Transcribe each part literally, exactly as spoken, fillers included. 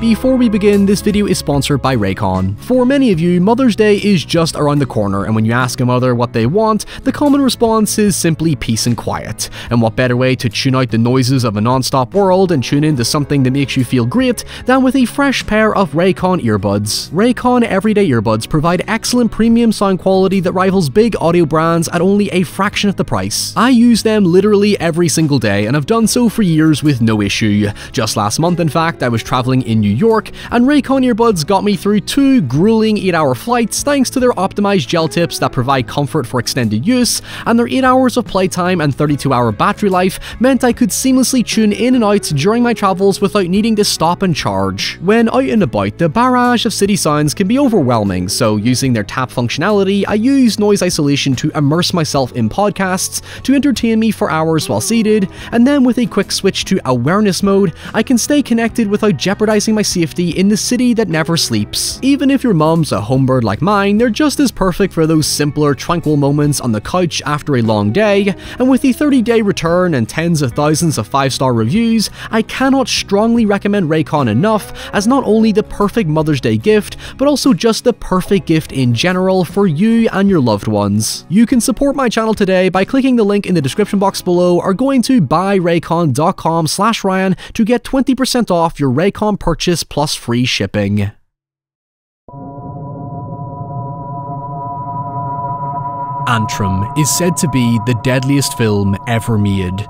Before we begin, this video is sponsored by Raycon. For many of you, Mother's Day is just around the corner, and when you ask a mother what they want, the common response is simply peace and quiet. And what better way to tune out the noises of a non-stop world and tune into something that makes you feel great than with a fresh pair of Raycon earbuds. Raycon everyday earbuds provide excellent premium sound quality that rivals big audio brands at only a fraction of the price. I use them literally every single day, and I've done so for years with no issue. Just last month, in fact, I was traveling in New York, and Raycon earbuds got me through two grueling eight hour flights thanks to their optimized gel tips that provide comfort for extended use, and their eight hours of playtime and thirty-two hour battery life meant I could seamlessly tune in and out during my travels without needing to stop and charge. When out and about, the barrage of city sounds can be overwhelming, so using their tap functionality, I use noise isolation to immerse myself in podcasts to entertain me for hours while seated, and then with a quick switch to awareness mode, I can stay connected without jeopardizing my safety in the city that never sleeps. Even if your mum's a homebird like mine, they're just as perfect for those simpler, tranquil moments on the couch after a long day, and with the thirty day return and tens of thousands of five star reviews, I cannot strongly recommend Raycon enough as not only the perfect Mother's Day gift, but also just the perfect gift in general for you and your loved ones. You can support my channel today by clicking the link in the description box below or going to buy raycon dot com slash Ryan to get twenty percent off your Raycon purchase plus free shipping. Antrum is said to be the deadliest film ever made.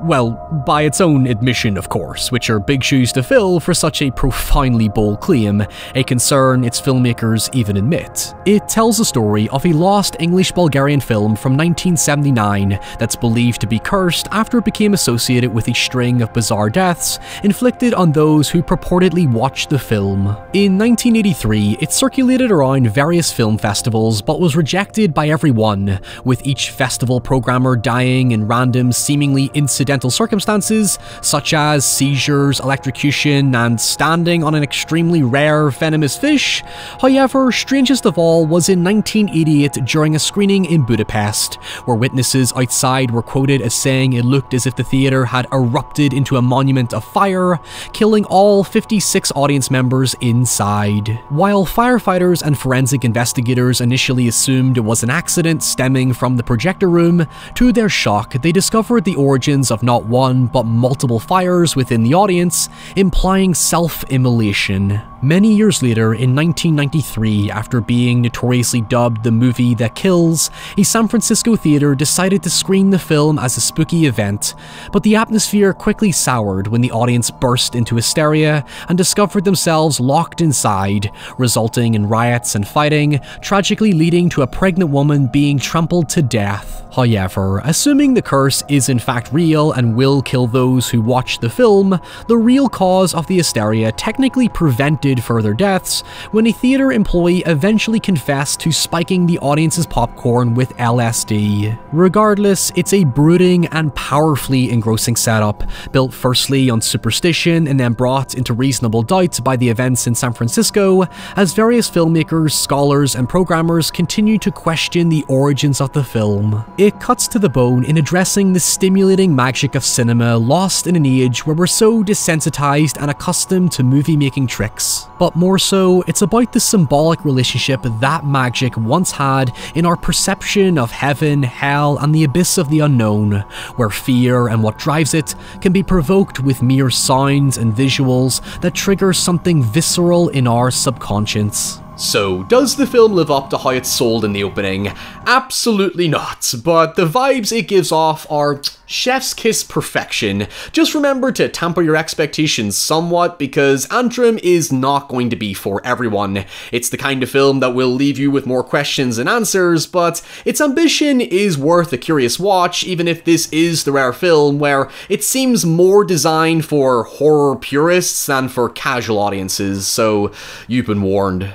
Well, by its own admission, of course, which are big shoes to fill for such a profoundly bold claim, a concern its filmmakers even admit. It tells the story of a lost English-Bulgarian film from nineteen seventy-nine that's believed to be cursed after it became associated with a string of bizarre deaths inflicted on those who purportedly watched the film. In nineteen eighty-three, it circulated around various film festivals but was rejected by everyone, with each festival programmer dying in random, seemingly incidental circumstances such as seizures, electrocution, and standing on an extremely rare venomous fish. However, strangest of all was in nineteen eighty-eight during a screening in Budapest, where witnesses outside were quoted as saying it looked as if the theatre had erupted into a monument of fire, killing all fifty-six audience members inside. While firefighters and forensic investigators initially assumed it was an accident stemming from the projector room, to their shock, they discovered the origins of of not one but multiple fires within the audience, implying self-immolation. Many years later, in nineteen ninety-three, after being notoriously dubbed the movie that kills, a San Francisco theater decided to screen the film as a spooky event, but the atmosphere quickly soured when the audience burst into hysteria and discovered themselves locked inside, resulting in riots and fighting, tragically leading to a pregnant woman being trampled to death. However, assuming the curse is in fact real and will kill those who watch the film, the real cause of the hysteria technically prevented further deaths when a theater employee eventually confessed to spiking the audience's popcorn with L S D. Regardless, it's a brooding and powerfully engrossing setup, built firstly on superstition and then brought into reasonable doubt by the events in San Francisco, as various filmmakers, scholars, and programmers continue to question the origins of the film. It cuts to the bone in addressing the stimulating magic of cinema lost in an age where we're so desensitized and accustomed to movie-making tricks. But more so, it's about the symbolic relationship that magic once had in our perception of heaven, hell, and the abyss of the unknown, where fear and what drives it can be provoked with mere sounds and visuals that trigger something visceral in our subconscious. So, does the film live up to how it's sold in the opening? Absolutely not, but the vibes it gives off are chef's kiss perfection. Just remember to temper your expectations somewhat, because Antrum is not going to be for everyone. It's the kind of film that will leave you with more questions than answers, but its ambition is worth a curious watch, even if this is the rare film where it seems more designed for horror purists than for casual audiences, so you've been warned.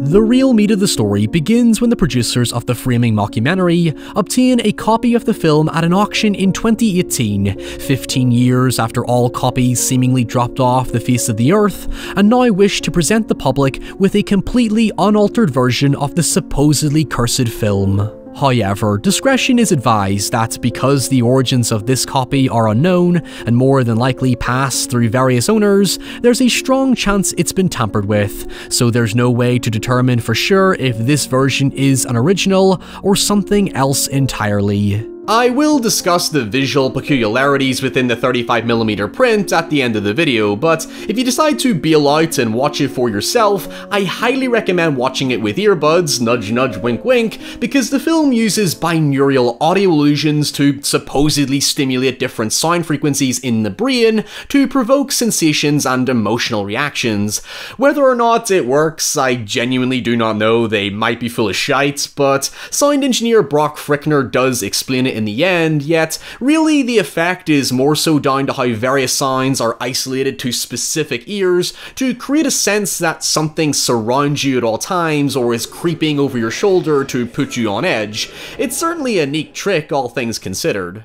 The real meat of the story begins when the producers of the framing mockumentary obtain a copy of the film at an auction in twenty eighteen, fifteen years after all copies seemingly dropped off the face of the earth, and now wish to present the public with a completely unaltered version of the supposedly cursed film. However, discretion is advised that because the origins of this copy are unknown and more than likely passed through various owners, there's a strong chance it's been tampered with, so there's no way to determine for sure if this version is an original or something else entirely. I will discuss the visual peculiarities within the thirty-five millimeter print at the end of the video, but if you decide to bail out and watch it for yourself, I highly recommend watching it with earbuds, nudge nudge wink wink, because the film uses binaural audio illusions to supposedly stimulate different sound frequencies in the brain to provoke sensations and emotional reactions. Whether or not it works, I genuinely do not know, they might be full of shite, but sound engineer Brock Frickner does explain it in the end, yet really the effect is more so down to how various sounds are isolated to specific ears to create a sense that something surrounds you at all times or is creeping over your shoulder to put you on edge. It's certainly a neat trick, all things considered.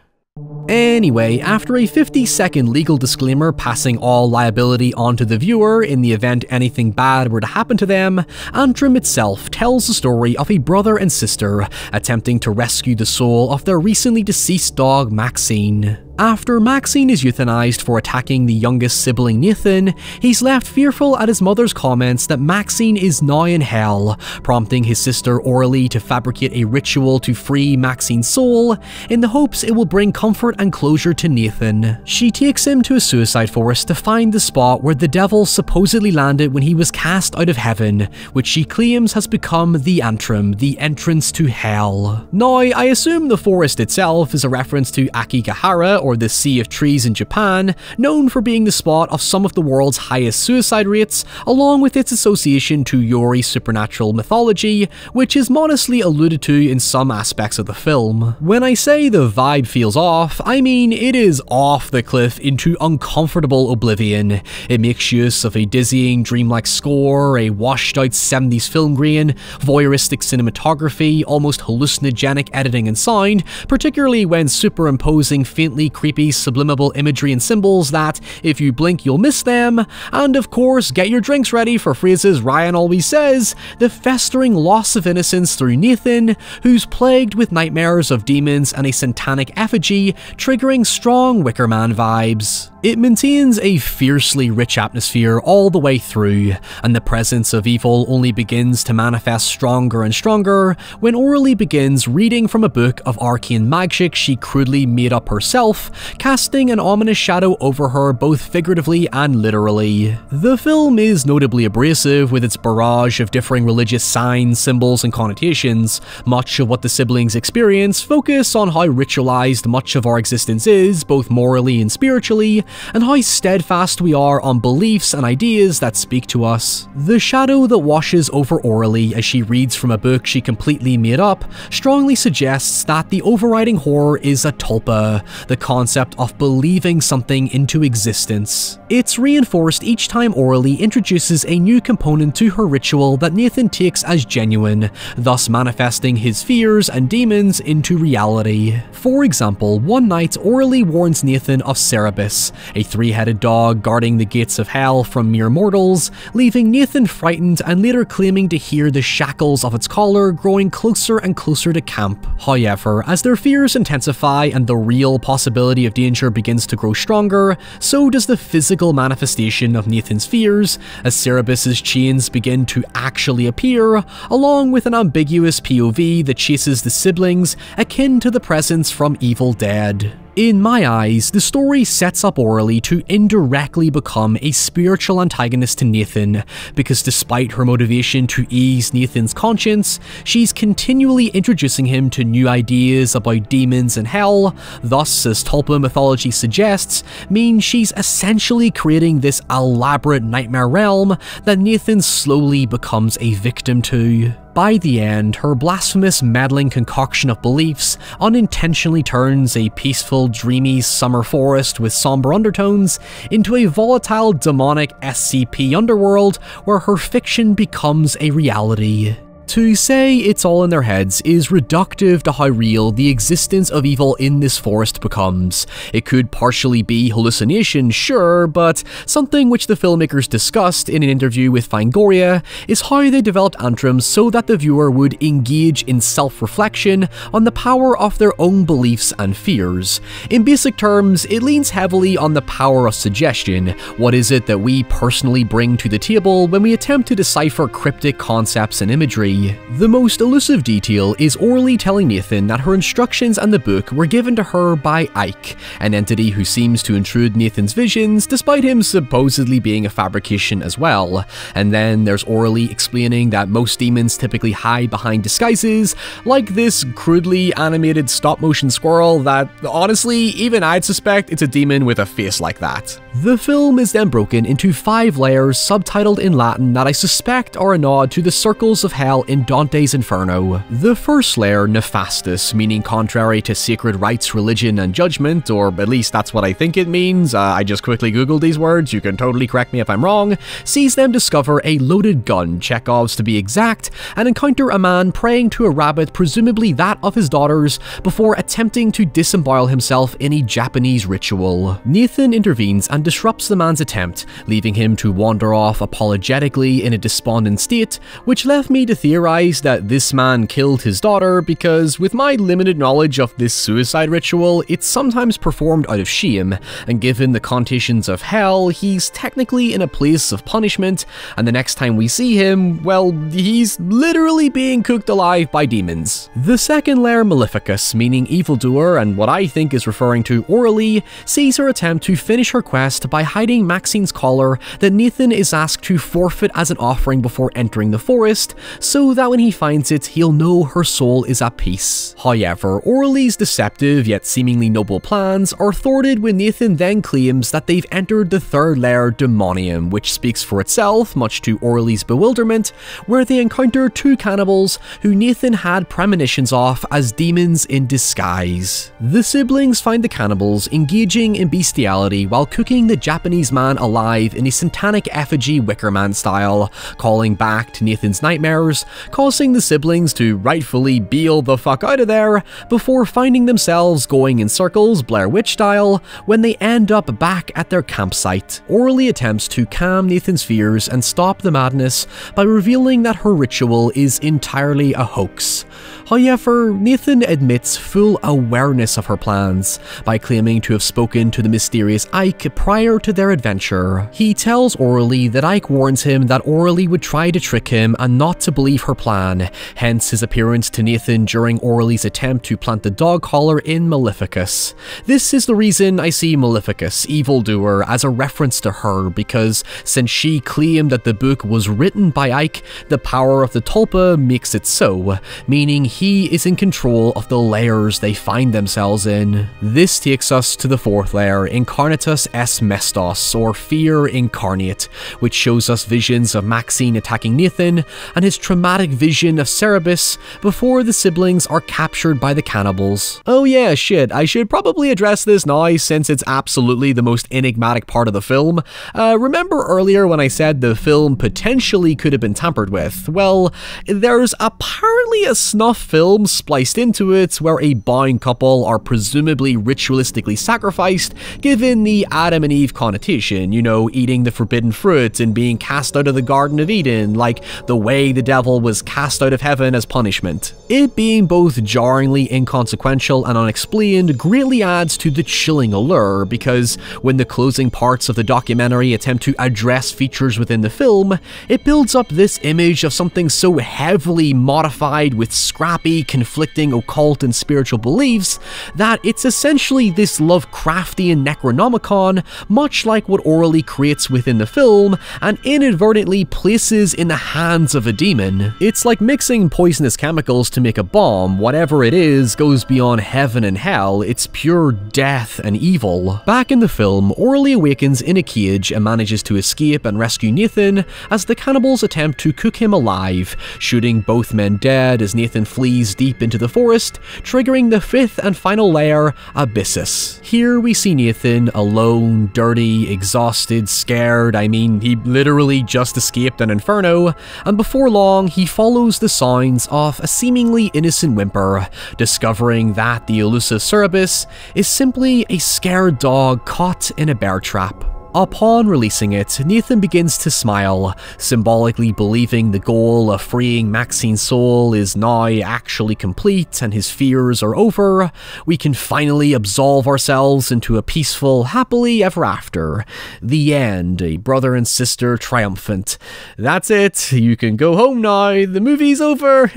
Anyway, after a fifty second legal disclaimer passing all liability onto the viewer in the event anything bad were to happen to them, Antrum itself tells the story of a brother and sister attempting to rescue the soul of their recently deceased dog Maxine. After Maxine is euthanized for attacking the youngest sibling Nathan, he's left fearful at his mother's comments that Maxine is now in hell, prompting his sister orally to fabricate a ritual to free Maxine's soul in the hopes it will bring comfort and closure to Nathan. She takes him to a suicide forest to find the spot where the devil supposedly landed when he was cast out of heaven, which she claims has become the Antrum, the entrance to hell. Now, I assume the forest itself is a reference to Aki Kahara, or the Sea of Trees in Japan, known for being the spot of some of the world's highest suicide rates, along with its association to Yuri supernatural mythology, which is modestly alluded to in some aspects of the film. When I say the vibe feels off, I mean it is off the cliff into uncomfortable oblivion. It makes use of a dizzying, dreamlike score, a washed-out seventies film grain, voyeuristic cinematography, almost hallucinogenic editing and sound, particularly when superimposing faintly creepy subliminal imagery and symbols that, if you blink, you'll miss them, and of course, get your drinks ready for phrases Ryan always says, the festering loss of innocence through Nathan, who's plagued with nightmares of demons and a satanic effigy, triggering strong Wicker Man vibes. It maintains a fiercely rich atmosphere all the way through, and the presence of evil only begins to manifest stronger and stronger when Orally begins reading from a book of arcane magic she crudely made up herself, casting an ominous shadow over her both figuratively and literally. The film is notably abrasive with its barrage of differing religious signs, symbols, and connotations. Much of what the siblings experience focus on how ritualized much of our existence is, both morally and spiritually, and how steadfast we are on beliefs and ideas that speak to us. The shadow that washes over Orally as she reads from a book she completely made up strongly suggests that the overriding horror is a tulpa, the concept of believing something into existence. It's reinforced each time Orally introduces a new component to her ritual that Nathan takes as genuine, thus manifesting his fears and demons into reality. For example, one night Orally warns Nathan of Cerberus, a three-headed dog guarding the gates of hell from mere mortals, leaving Nathan frightened and later claiming to hear the shackles of its collar growing closer and closer to camp. However, as their fears intensify and the real possibility of danger begins to grow stronger, so does the physical manifestation of Nathan's fears, as Cerberus's chains begin to actually appear, along with an ambiguous P O V that chases the siblings, akin to the presence from Evil Dead. In my eyes, the story sets up Orally to indirectly become a spiritual antagonist to Nathan, because despite her motivation to ease Nathan's conscience, she's continually introducing him to new ideas about demons and hell, thus, as Tulpa mythology suggests, means she's essentially creating this elaborate nightmare realm that Nathan slowly becomes a victim to. By the end, her blasphemous, meddling concoction of beliefs unintentionally turns a peaceful, dreamy summer forest with somber undertones into a volatile, demonic S C P underworld where her fiction becomes a reality. To say it's all in their heads is reductive to how real the existence of evil in this forest becomes. It could partially be hallucination, sure, but something which the filmmakers discussed in an interview with Fangoria is how they developed Antrum so that the viewer would engage in self-reflection on the power of their own beliefs and fears. In basic terms, it leans heavily on the power of suggestion. What is it that we personally bring to the table when we attempt to decipher cryptic concepts and imagery? The most elusive detail is orally telling Nathan that her instructions and the book were given to her by Ike, an entity who seems to intrude Nathan's visions despite him supposedly being a fabrication as well. And then there's orally explaining that most demons typically hide behind disguises, like this crudely animated stop-motion squirrel that, honestly, even I'd suspect it's a demon with a face like that. The film is then broken into five layers subtitled in Latin that I suspect are a nod to the circles of hell in Dante's Inferno. The first layer, Nefastus, meaning contrary to sacred rites, religion, and judgment, or at least that's what I think it means, uh, I just quickly googled these words, you can totally correct me if I'm wrong, sees them discover a loaded gun, Chekhov's to be exact, and encounter a man praying to a rabbit, presumably that of his daughters, before attempting to disembowel himself in a Japanese ritual. Nathan intervenes and disrupts the man's attempt, leaving him to wander off apologetically in a despondent state, which left me to theorize that this man killed his daughter because, with my limited knowledge of this suicide ritual, it's sometimes performed out of shame, and given the conditions of hell, he's technically in a place of punishment, and the next time we see him, well, he's literally being cooked alive by demons. The second layer, Maleficus, meaning evildoer, and what I think is referring to orally, sees her attempt to finish her quest by hiding Maxine's collar that Nathan is asked to forfeit as an offering before entering the forest, so that when he finds it, he'll know her soul is at peace. However, Orly's deceptive yet seemingly noble plans are thwarted when Nathan then claims that they've entered the third layer, Demonium, which speaks for itself, much to Orly's bewilderment, where they encounter two cannibals who Nathan had premonitions of as demons in disguise. The siblings find the cannibals engaging in bestiality while cooking the Japanese man alive in a satanic effigy Wicker Man style, calling back to Nathan's nightmares, causing the siblings to rightfully beel the fuck out of there, before finding themselves going in circles Blair Witch style when they end up back at their campsite. Orly attempts to calm Nathan's fears and stop the madness by revealing that her ritual is entirely a hoax. However, Nathan admits full awareness of her plans by claiming to have spoken to the mysterious Ike prior to their adventure. He tells Orly that Ike warns him that Orly would try to trick him and not to believe her plan, hence his appearance to Nathan during Orly's attempt to plant the dog collar in Maleficus. This is the reason I see Maleficus, evildoer, as a reference to her, because since she claimed that the book was written by Ike, the power of the tulpa makes it so, meaning he is in control of the layers they find themselves in. This takes us to the fourth layer, Incarnatus es mestos, or Fear Incarnate, which shows us visions of Maxine attacking Nathan and his traumatic vision of Cerberus before the siblings are captured by the cannibals. Oh yeah, shit, I should probably address this now since it's absolutely the most enigmatic part of the film. Uh, remember earlier when I said the film potentially could have been tampered with? Well, there's apparently a snuff film spliced into it where a bound couple are presumably ritualistically sacrificed given the Adam and Eve connotation, you know, eating the forbidden fruit and being cast out of the Garden of Eden, like the way the devil was cast out of heaven as punishment. It being both jarringly inconsequential and unexplained greatly adds to the chilling allure, because when the closing parts of the documentary attempt to address features within the film, it builds up this image of something so heavily modified with scrappy, conflicting occult and spiritual beliefs that it's essentially this Lovecraftian Necronomicon, much like what Orly creates within the film and inadvertently places in the hands of a demon. It's like mixing poisonous chemicals to make a bomb. Whatever it is goes beyond heaven and hell, it's pure death and evil. Back in the film, Orly awakens in a cage and manages to escape and rescue Nathan as the cannibals attempt to cook him alive, shooting both men dead as Nathan and flees deep into the forest, triggering the fifth and final layer, Abyssus. Here we see Nathan alone, dirty, exhausted, scared. I mean, he literally just escaped an inferno, and before long, he follows the signs of a seemingly innocent whimper, discovering that the elusive Cerberus is simply a scared dog caught in a bear trap. Upon releasing it, Nathan begins to smile, symbolically believing the goal of freeing Maxine's soul is now actually complete and his fears are over. We can finally absolve ourselves into a peaceful, happily ever after. The end, a brother and sister triumphant. That's it, you can go home now, the movie's over.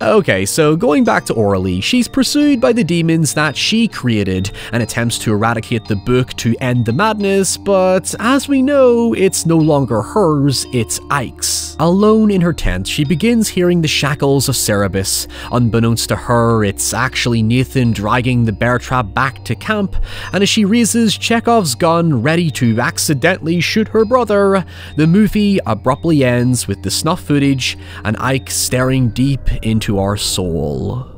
Okay, so going back to Aurelie, she's pursued by the demons that she created and attempts to eradicate the book to end the madness. But as we know, it's no longer hers, it's Ike's. Alone in her tent, she begins hearing the shackles of Cerberus. Unbeknownst to her, it's actually Nathan dragging the bear trap back to camp, and as she raises Chekhov's gun ready to accidentally shoot her brother, the movie abruptly ends with the snuff footage and Ike staring deep into our soul.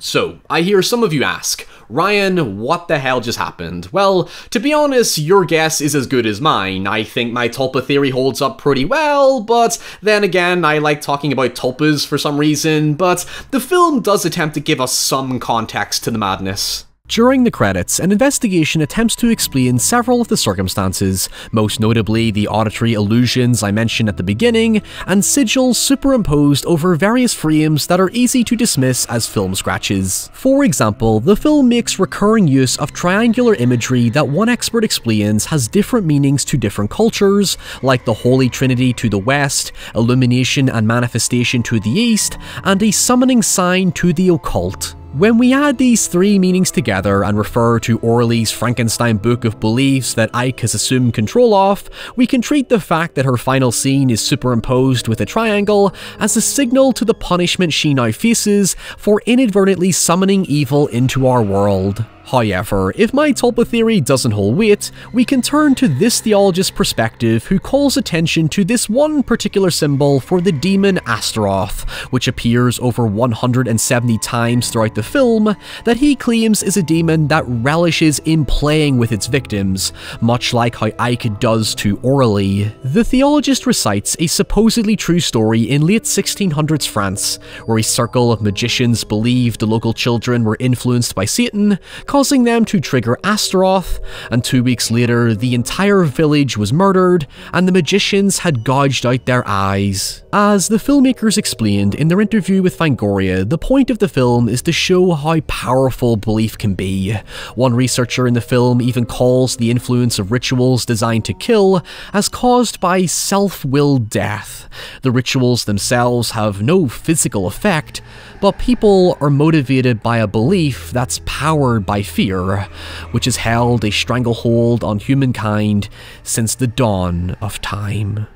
So, I hear some of you ask, Ryan, what the hell just happened? Well, to be honest, your guess is as good as mine. I think my tulpa theory holds up pretty well, but then again, I like talking about tulpas for some reason, but the film does attempt to give us some context to the madness. During the credits, an investigation attempts to explain several of the circumstances, most notably the auditory illusions I mentioned at the beginning, and sigils superimposed over various frames that are easy to dismiss as film scratches. For example, the film makes recurring use of triangular imagery that one expert explains has different meanings to different cultures, like the Holy Trinity to the west, illumination and manifestation to the east, and a summoning sign to the occult. When we add these three meanings together and refer to Aurelie's Frankenstein book of beliefs that Ike has assumed control of, we can treat the fact that her final scene is superimposed with a triangle as a signal to the punishment she now faces for inadvertently summoning evil into our world. However, if my tulpa theory doesn't hold weight, we can turn to this theologist's perspective who calls attention to this one particular symbol for the demon Astaroth, which appears over one hundred seventy times throughout the film, that he claims is a demon that relishes in playing with its victims, much like how Ike does to Aurelie. The theologist recites a supposedly true story in late sixteen hundreds France, where a circle of magicians believed the local children were influenced by Satan, causing them to trigger Astaroth, and two weeks later the entire village was murdered and the magicians had gouged out their eyes. As the filmmakers explained in their interview with Fangoria, the point of the film is to show how powerful belief can be. One researcher in the film even calls the influence of rituals designed to kill as caused by self-willed death. The rituals themselves have no physical effect, but people are motivated by a belief that's powered by fear, which has held a stranglehold on humankind since the dawn of time.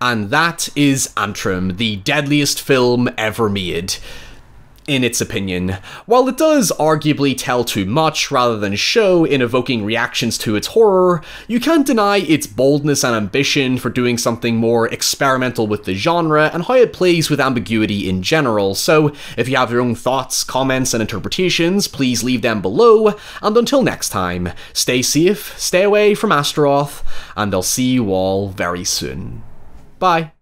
And that is Antrum, the deadliest film ever made, in its opinion. While it does arguably tell too much rather than show in evoking reactions to its horror, you can't deny its boldness and ambition for doing something more experimental with the genre and how it plays with ambiguity in general. So if you have your own thoughts, comments, and interpretations, please leave them below. And until next time, stay safe, stay away from Astaroth, and I'll see you all very soon. Bye.